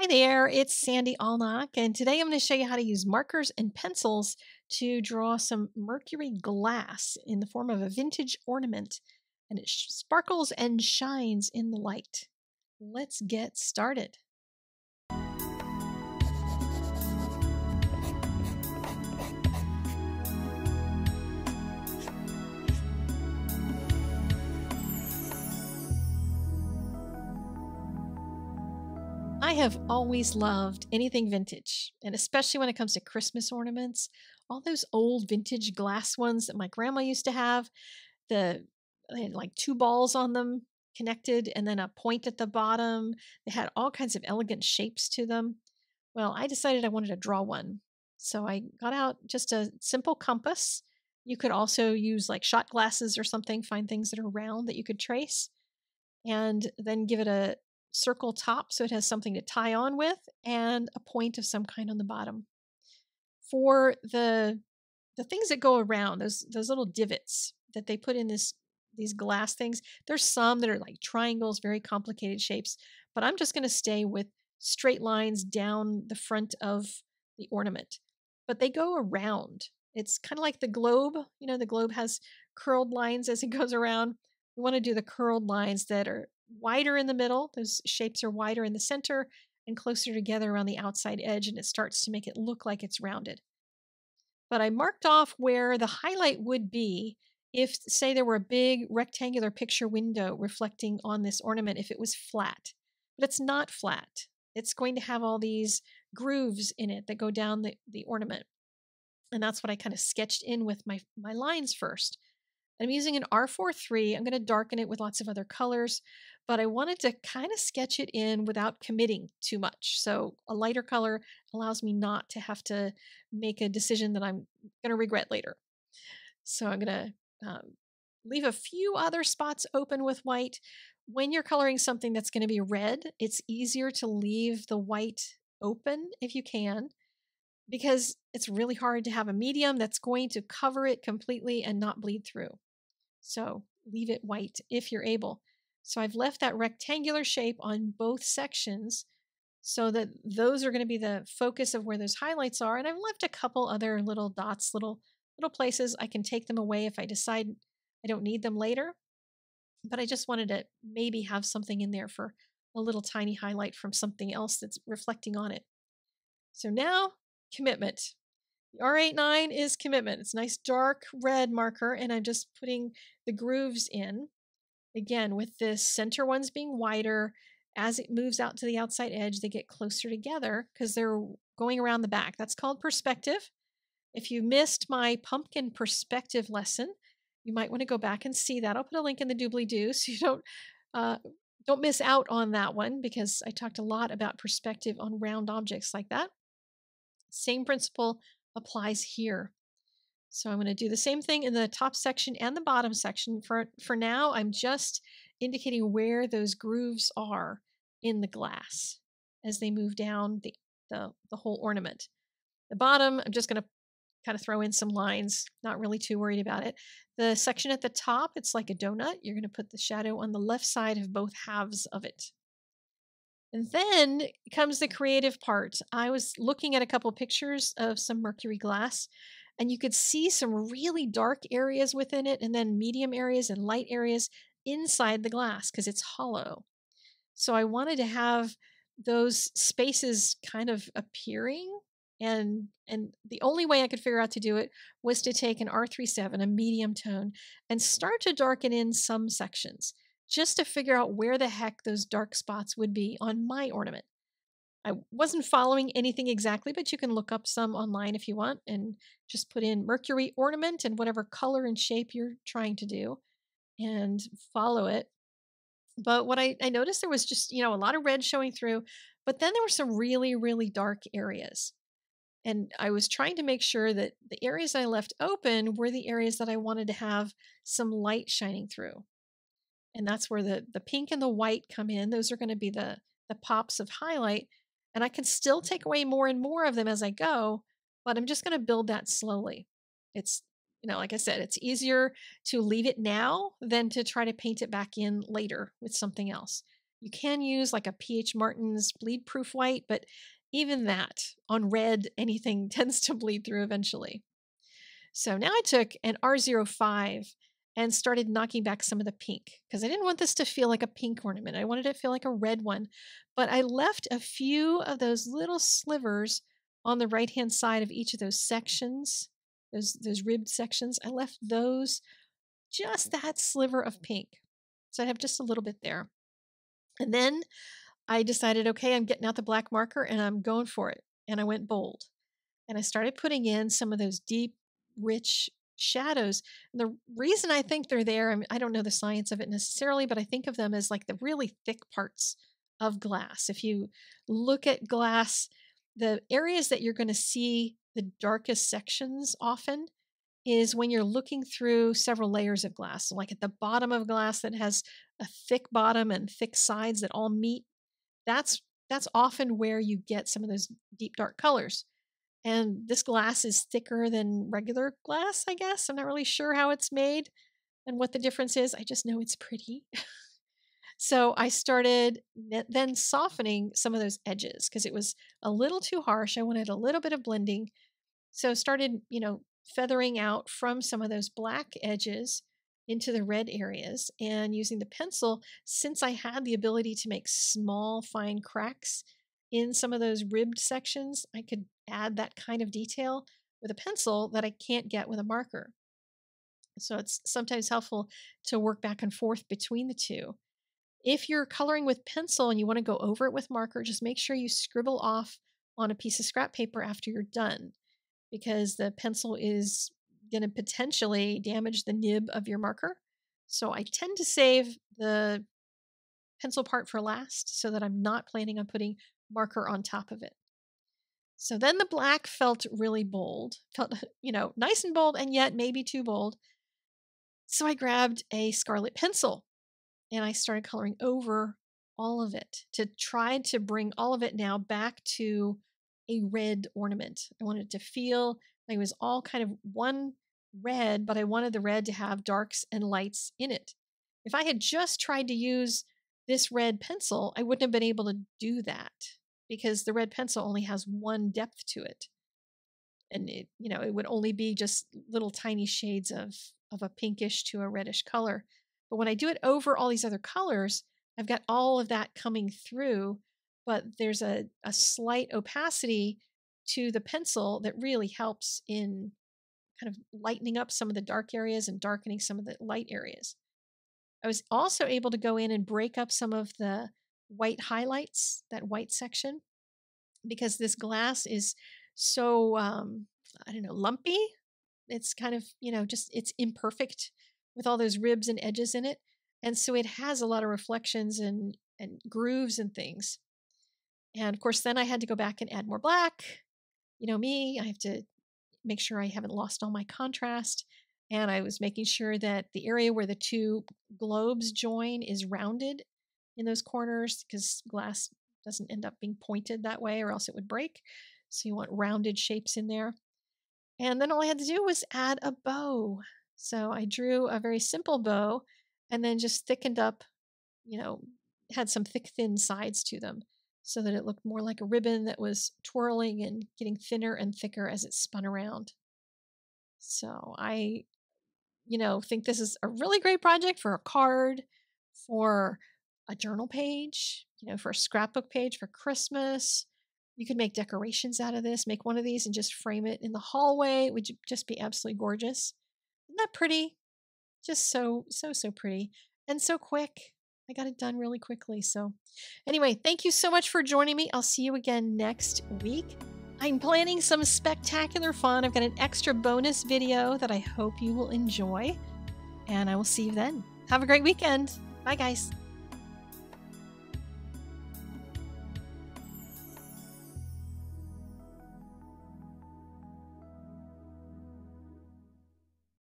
Hi there, it's Sandy Allnock, and today I'm going to show you how to use markers and pencils to draw some mercury glass in the form of a vintage ornament, and it sparkles and shines in the light. Let's get started. I have always loved anything vintage, and especially when it comes to Christmas ornaments, all those old vintage glass ones that my grandma used to have. They had like two balls on them connected and then a point at the bottom. They had all kinds of elegant shapes to them. Well, I decided I wanted to draw one. So I got out just a simple compass. You could also use like shot glasses or something, find things that are round that you could trace, and then give it a circle top so it has something to tie on with, and a point of some kind on the bottom. For the things that go around, those little divots that they put in these glass things, there's some that are like triangles, very complicated shapes, but I'm just going to stay with straight lines down the front of the ornament. But they go around. It's kind of like the globe. You know, the globe has curled lines as it goes around. We want to do the curled lines that are wider in the middle. Those shapes are wider in the center and closer together around the outside edge, and it starts to make it look like it's rounded. But I marked off where the highlight would be if, say, there were a big rectangular picture window reflecting on this ornament, if it was flat. But it's not flat. It's going to have all these grooves in it that go down the ornament. And that's what I kind of sketched in with my lines first. I'm using an R43. I'm going to darken it with lots of other colors, but I wanted to kind of sketch it in without committing too much. So a lighter color allows me not to have to make a decision that I'm going to regret later. So I'm going to leave a few other spots open with white. When you're coloring something that's going to be red, it's easier to leave the white open if you can, because it's really hard to have a medium that's going to cover it completely and not bleed through. So leave it white if you're able. So I've left that rectangular shape on both sections so that those are going to be the focus of where those highlights are. And I've left a couple other little dots, little places. I can take them away if I decide I don't need them later. But I just wanted to maybe have something in there for a little tiny highlight from something else that's reflecting on it. So now, commitment. The R89 is commitment. It's a nice dark red marker, and I'm just putting the grooves in. Again, with the center ones being wider, as it moves out to the outside edge, they get closer together because they're going around the back. That's called perspective. If you missed my pumpkin perspective lesson, you might want to go back and see that. I'll put a link in the doobly-doo so you don't miss out on that one, because I talked a lot about perspective on round objects like that. Same principle applies here. So I'm going to do the same thing in the top section and the bottom section. For now, I'm just indicating where those grooves are in the glass as they move down the whole ornament. The bottom, I'm just going to kind of throw in some lines, not really too worried about it. The section at the top, it's like a donut. You're going to put the shadow on the left side of both halves of it. And then comes the creative part. I was looking at a couple pictures of some mercury glass, and you could see some really dark areas within it, and then medium areas and light areas inside the glass because it's hollow. So I wanted to have those spaces kind of appearing, and the only way I could figure out to do it was to take an R37, a medium tone, and start to darken in some sections, just to figure out where the heck those dark spots would be on my ornament. I wasn't following anything exactly, but you can look up some online if you want and just put in mercury ornament and whatever color and shape you're trying to do and follow it. But what I noticed, there was just, a lot of red showing through, but then there were some really, really dark areas. And I was trying to make sure that the areas I left open were the areas that I wanted to have some light shining through. And that's where the pink and the white come in. Those are going to be the pops of highlight. And I can still take away more and more of them as I go, but I'm just going to build that slowly. It's, like I said, it's easier to leave it now than to try to paint it back in later with something else. You can use like a PH Martin's bleed-proof white, but even that on red, anything tends to bleed through eventually. So now I took an R05 and started knocking back some of the pink because I didn't want this to feel like a pink ornament. I wanted it to feel like a red one, but I left a few of those little slivers on the right-hand side of each of those sections, those ribbed sections. I left those, just that sliver of pink. So I have just a little bit there. And then I decided, okay, I'm getting out the black marker and I'm going for it. And I went bold. And I started putting in some of those deep, rich shadows. And the reason I think they're there, I mean, I don't know the science of it necessarily, but I think of them as like the really thick parts of glass. If you look at glass, the areas that you're going to see the darkest sections often is when you're looking through several layers of glass. So like at the bottom of glass that has a thick bottom and thick sides that all meet, that's often where you get some of those deep dark colors. And this glass is thicker than regular glass, I guess. I'm not really sure how it's made and what the difference is. I just know it's pretty. So I started then softening some of those edges because it was a little too harsh. I wanted a little bit of blending. So started, you know, feathering out from some of those black edges into the red areas, and using the pencil, since I had the ability to make small, fine cracks in some of those ribbed sections, I could add that kind of detail with a pencil that I can't get with a marker. So it's sometimes helpful to work back and forth between the two. If you're coloring with pencil and you want to go over it with marker, just make sure you scribble off on a piece of scrap paper after you're done, because the pencil is going to potentially damage the nib of your marker. So I tend to save the pencil part for last so that I'm not planning on putting marker on top of it. So then the black felt really bold, felt, you know, nice and bold, and yet maybe too bold. So I grabbed a scarlet pencil and I started coloring over all of it to try to bring all of it now back to a red ornament. I wanted it to feel like it was all kind of one red, but I wanted the red to have darks and lights in it. If I had just tried to use this red pencil, I wouldn't have been able to do that because the red pencil only has one depth to it. And it, you know, it would only be just little tiny shades of a pinkish to a reddish color. But when I do it over all these other colors, I've got all of that coming through, but there's a slight opacity to the pencil that really helps in kind of lightening up some of the dark areas and darkening some of the light areas. I was also able to go in and break up some of the white highlights, that white section, because this glass is so, I don't know, lumpy. It's kind of, you know, just, it's imperfect with all those ribs and edges in it. And so it has a lot of reflections and grooves and things. And of course, then I had to go back and add more black. You know me, I have to make sure I haven't lost all my contrast. And I was making sure that the area where the two globes join is rounded in those corners, because glass doesn't end up being pointed that way or else it would break. So you want rounded shapes in there. And then all I had to do was add a bow. So I drew a very simple bow and then just thickened up, you know, had some thick, thin sides to them, so that it looked more like a ribbon that was twirling and getting thinner and thicker as it spun around. So I, you know, think this is a really great project for a card, for a journal page, you know, for a scrapbook page, for Christmas. You could make decorations out of this, make one of these and just frame it in the hallway. It would just be absolutely gorgeous. Isn't that pretty? Just so, so, so pretty and so quick. I got it done really quickly. So anyway, thank you so much for joining me. I'll see you again next week. I'm planning some spectacular fun. I've got an extra bonus video that I hope you will enjoy, and I will see you then. Have a great weekend. Bye, guys.